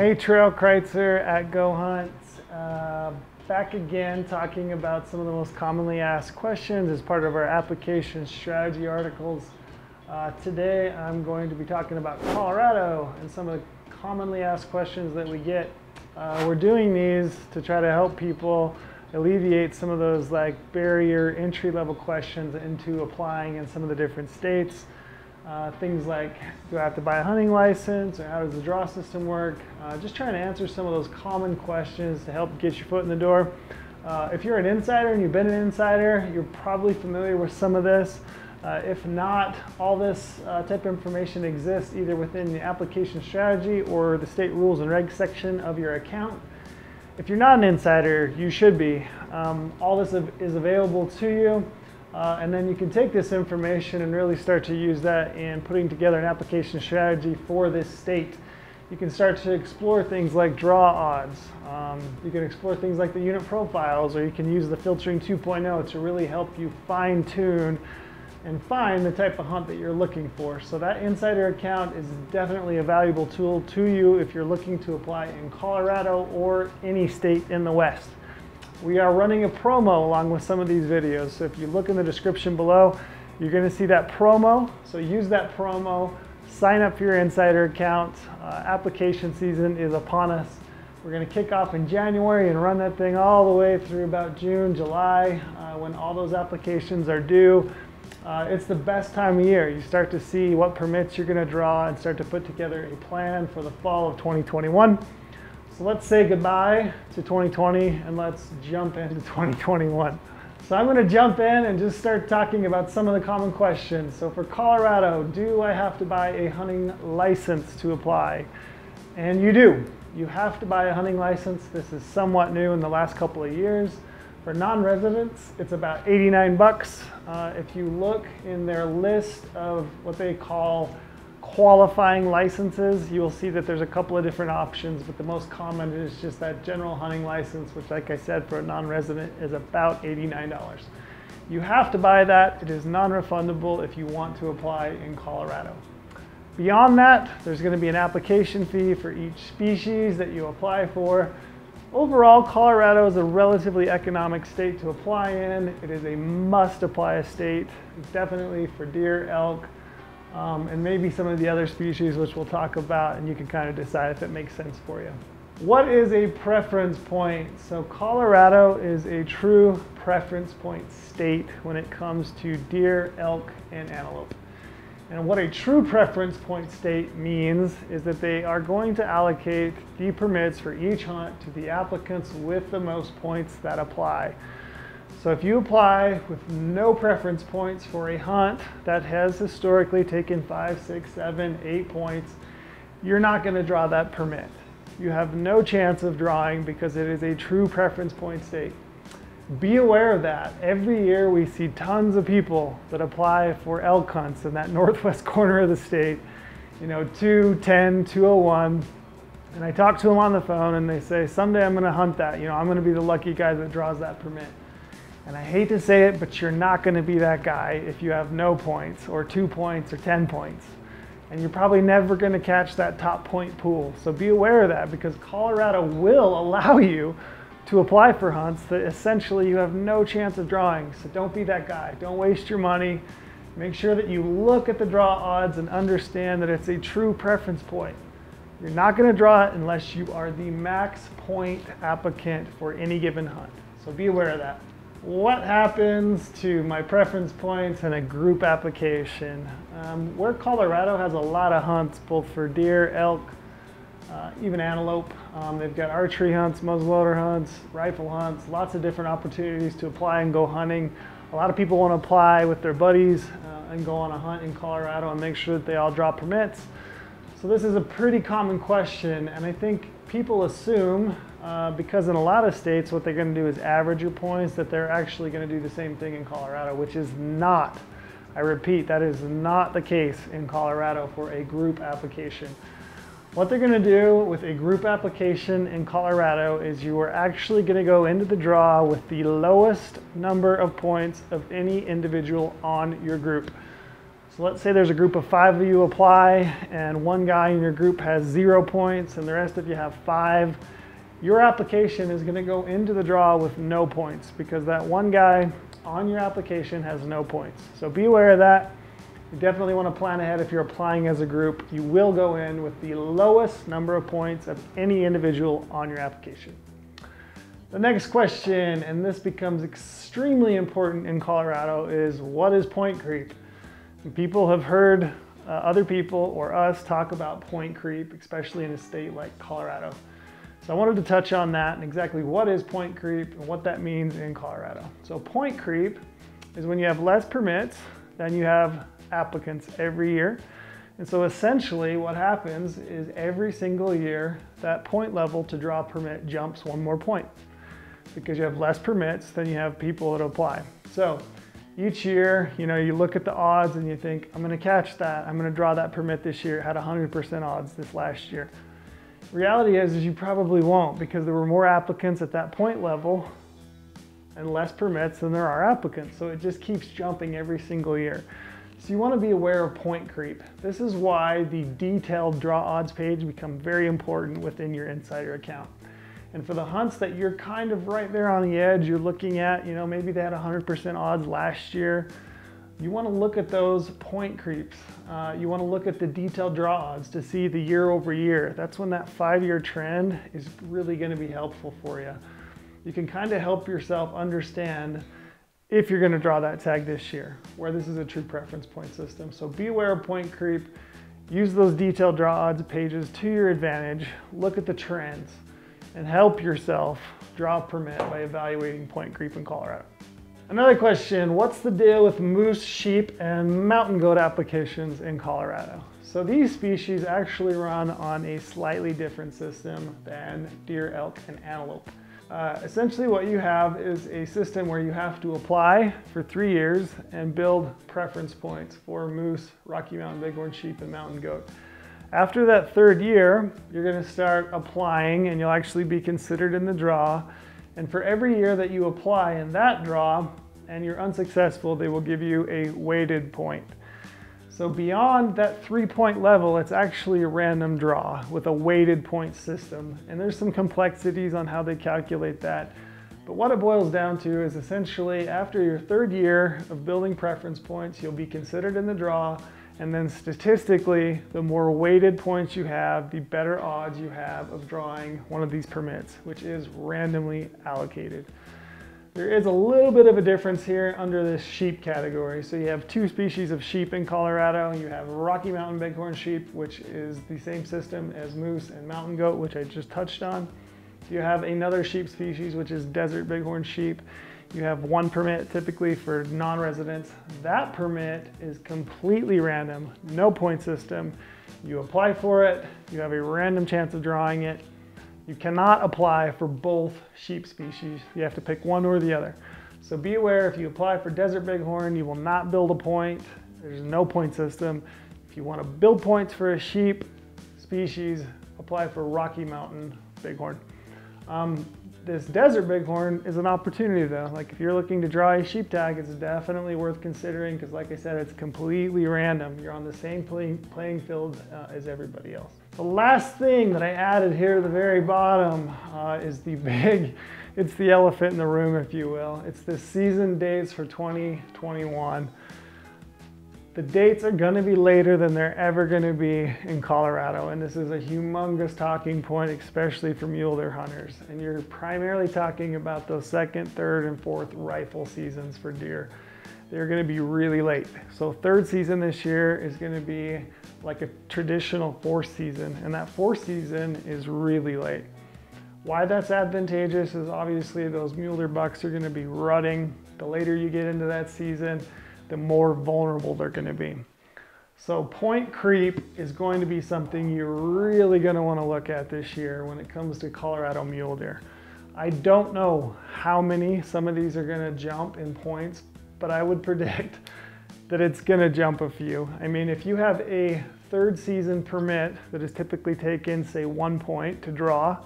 Hey, Trail Kreitzer at goHUNT. Back again talking about some of the most commonly asked questions as part of our application strategy articles. Today I'm going to be talking about Colorado and some of the commonly asked questions that we get. We're doing these to try to help people alleviate some of those barrier entry-level questions into applying in some of the different states. Things like, do I have to buy a hunting license, or how does the draw system work? Just trying to answer some of those common questions to help get your foot in the door. If you're an insider and you've been an insider, you're probably familiar with some of this. If not, all this type of information exists either within the application strategy or the state rules and regs section of your account. If you're not an insider, you should be. All this is available to you. And then you can take this information and really start to use that in putting together an application strategy for this state. You can start to explore things like draw odds. You can explore things like the unit profiles, or you can use the filtering 2.0 to really help you fine tune and find the type of hunt that you're looking for. So that insider account is definitely a valuable tool to you if you're looking to apply in Colorado or any state in the West. We are running a promo along with some of these videos. So if you look in the description below, you're going to see that promo. So use that promo, sign up for your insider account. Application season is upon us. We're going to kick off in January and run that thing all the way through about June, July, when all those applications are due. It's the best time of year. You start to see what permits you're going to draw and start to put together a plan for the fall of 2021. So let's say goodbye to 2020 and let's jump into 2021. So I'm going to jump in and just start talking about some of the common questions. So for Colorado, do I have to buy a hunting license to apply? And you do. You have to buy a hunting license. This is somewhat new in the last couple of years. For non-residents, it's about 89 bucks. If you look in their list of what they call qualifying licenses, you will see that there's a couple of different options, but the most common is just that general hunting license, which, like I said, for a non-resident is about $89. You have to buy that. It is non-refundable if you want to apply in Colorado. Beyond that, there's going to be an application fee for each species that you apply for. Overall, Colorado is a relatively economic state to apply in. It is a must-apply state, definitely for deer, elk, and maybe some of the other species, which we'll talk about, and you can kind of decide if it makes sense for you. What is a preference point? So Colorado is a true preference point state when it comes to deer, elk, and antelope. And what a true preference point state means is that they are going to allocate the permits for each hunt to the applicants with the most points that apply. So if you apply with no preference points for a hunt that has historically taken 5, 6, 7, 8 points, you're not going to draw that permit. You have no chance of drawing because it is a true preference point state. Be aware of that. Every year we see tons of people that apply for elk hunts in that northwest corner of the state, you know, 210, 201. And I talk to them on the phone and they say, someday I'm going to hunt that. You know, I'm going to be the lucky guy that draws that permit. And I hate to say it, but you're not going to be that guy if you have no points or 2 points or 10 points. And you're probably never going to catch that top point pool. So be aware of that, because Colorado will allow you to apply for hunts that essentially you have no chance of drawing. So don't be that guy. Don't waste your money. Make sure that you look at the draw odds and understand that it's a true preference point. You're not going to draw it unless you are the max point applicant for any given hunt. So be aware of that. What happens to my preference points in a group application? Where Colorado has a lot of hunts, both for deer, elk, even antelope. They've got archery hunts, muzzleloader hunts, rifle hunts, lots of different opportunities to apply and go hunting. A lot of people want to apply with their buddies and go on a hunt in Colorado and make sure that they all draw permits. So this is a pretty common question, and I think people assume, because in a lot of states what they're going to do is average your points, that they're actually going to do the same thing in Colorado, which is not, I repeat, that is not the case in Colorado for a group application. What they're going to do with a group application in Colorado is you are actually going to go into the draw with the lowest number of points of any individual on your group. So let's say there's a group of 5 of you apply and one guy in your group has 0 points and the rest of you have 5. Your application is going to go into the draw with no points because that one guy on your application has no points. So be aware of that. You definitely want to plan ahead if you're applying as a group. You will go in with the lowest number of points of any individual on your application. The next question, and this becomes extremely important in Colorado, is what is point creep? People have heard other people or us talk about point creep, especially in a state like Colorado. So I wanted to touch on that and exactly what is point creep and what that means in Colorado. So point creep is when you have less permits than you have applicants every year. And so essentially what happens is every single year that point level to draw permit jumps 1 more point because you have less permits than you have people that apply. So each year, you know, you look at the odds and you think, I'm going to catch that. I'm going to draw that permit this year. It had 100% odds this last year. Reality is you probably won't because there were more applicants at that point level and less permits than there are applicants. So it just keeps jumping every single year. So you want to be aware of point creep. This is why the detailed draw odds page become very important within your Insider account. And for the hunts that you're kind of right there on the edge, you're looking at, you know, maybe they had 100% odds last year. You want to look at those point creeps. You want to look at the detailed draw odds to see the year over year. That's when that 5-year trend is really going to be helpful for you. You can kind of help yourself understand if you're going to draw that tag this year, where this is a true preference point system. So be aware of point creep. Use those detailed draw odds pages to your advantage. Look at the trends and help yourself draw a permit by evaluating point creep in Colorado. Another question, what's the deal with moose, sheep, and mountain goat applications in Colorado? So these species actually run on a slightly different system than deer, elk, and antelope. Essentially what you have is a system where you have to apply for 3 years and build preference points for moose, Rocky Mountain bighorn sheep, and mountain goat. After that 3rd year, you're going to start applying and you'll actually be considered in the draw. And for every year that you apply in that draw and you're unsuccessful, they will give you a weighted point. So beyond that 3-point level, it's actually a random draw with a weighted point system. And there's some complexities on how they calculate that. But what it boils down to is essentially after your 3rd year of building preference points, you'll be considered in the draw. And then statistically, the more weighted points you have, the better odds you have of drawing one of these permits, which is randomly allocated. There is a little bit of a difference here under this sheep category. So you have 2 species of sheep in Colorado. You have Rocky Mountain bighorn sheep, which is the same system as moose and mountain goat, which I just touched on. You have another sheep species, which is desert bighorn sheep. You have 1 permit typically for non-residents. That permit is completely random, no point system. You apply for it, you have a random chance of drawing it. You cannot apply for both sheep species. You have to pick one or the other. So be aware if you apply for desert bighorn, you will not build a point. There's no point system. If you want to build points for a sheep species, apply for Rocky Mountain bighorn. This desert bighorn is an opportunity though. Like if you're looking to draw a sheep tag, it's definitely worth considering because like I said, it's completely random. You're on the same playing field as everybody else. The last thing that I added here at the very bottom is it's the elephant in the room, if you will. It's the season dates for 2021. The dates are going to be later than they're ever going to be in Colorado, and this is a humongous talking point, especially for mule deer hunters. And you're primarily talking about those 2nd, 3rd, and 4th rifle seasons for deer. They're going to be really late. So 3rd season this year is going to be like a traditional 4th season, and that 4th season is really late. Why that's advantageous is obviously those mule deer bucks are going to be rutting. The later you get into that season, the more vulnerable they're going to be. So point creep is going to be something you're really going to want to look at this year when it comes to Colorado mule deer. I don't know how many some of these are going to jump in points, but I would predict that it's going to jump a few. I mean, if you have a 3rd season permit that is typically taken, say 1 point to draw,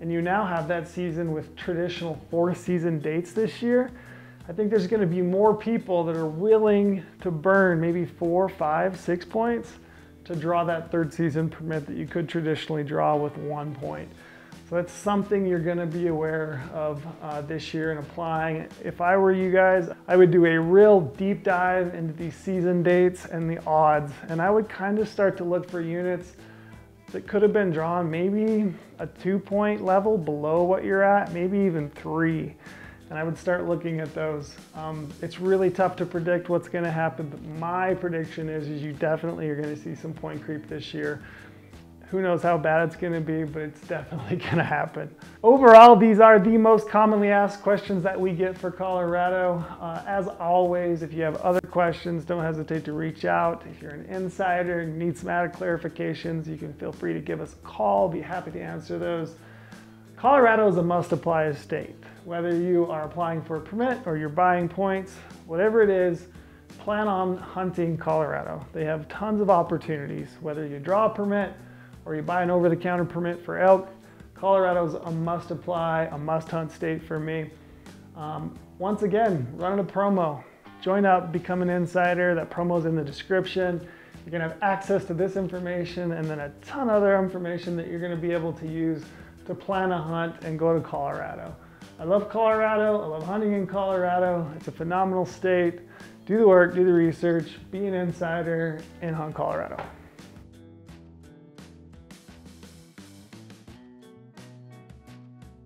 and you now have that season with traditional 4th season dates this year, I I think there's going to be more people that are willing to burn maybe 4, 5, 6 points to draw that third season permit that you could traditionally draw with 1 point. So that's something you're going to be aware of this year in applying. If I were you guys, I would do a real deep dive into these season dates and the odds, and I would kind of start to look for units that could have been drawn maybe a 2-point level below what you're at, maybe even 3. And I would start looking at those. It's really tough to predict what's going to happen, but my prediction is you definitely are going to see some point creep this year. Who knows how bad it's going to be, but it's definitely going to happen. Overall, these are the most commonly asked questions that we get for Colorado. As always, if you have other questions, don't hesitate to reach out. If you're an insider and need some added clarifications, you can feel free to give us a call. Be happy to answer those. Colorado is a must-apply state. Whether you are applying for a permit or you're buying points, whatever it is, plan on hunting Colorado. They have tons of opportunities. Whether you draw a permit, or you buy an over-the-counter permit for elk, Colorado's a must-apply, a must-hunt state for me. Once again, running a promo. Join up, become an insider. That promo's in the description. You're gonna have access to this information and then a ton of other information that you're gonna be able to use to plan a hunt and go to Colorado. I love Colorado, I love hunting in Colorado. It's a phenomenal state. Do the work, do the research, be an insider, and hunt Colorado.